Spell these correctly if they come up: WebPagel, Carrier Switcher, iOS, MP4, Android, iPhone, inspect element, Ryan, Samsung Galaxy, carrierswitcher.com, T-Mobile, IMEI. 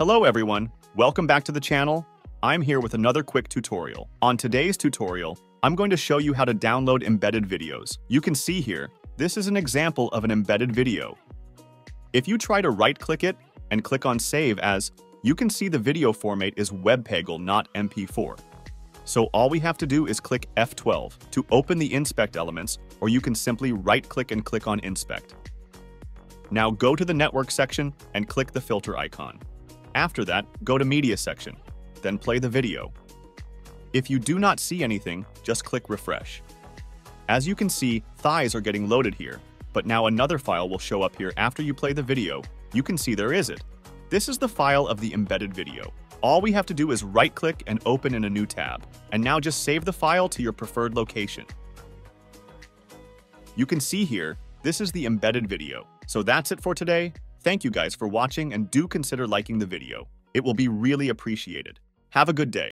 Hello everyone, welcome back to the channel. I'm here with another quick tutorial. On today's tutorial, I'm going to show you how to download embedded videos. You can see here, this is an example of an embedded video. If you try to right-click it and click on Save As, you can see the video format is WebPagel, not MP4. So all we have to do is click F12 to open the inspect elements, or you can simply right-click and click on Inspect. Now go to the Network section and click the filter icon. After that, go to Media section, then play the video. If you do not see anything, just click Refresh. As you can see, thighs are getting loaded here, but now another file will show up here after you play the video. You can see there is it. This is the file of the embedded video. All we have to do is right-click and open in a new tab, and now just save the file to your preferred location. You can see here, this is the embedded video. So that's it for today. Thank you guys for watching, and do consider liking the video. It will be really appreciated. Have a good day.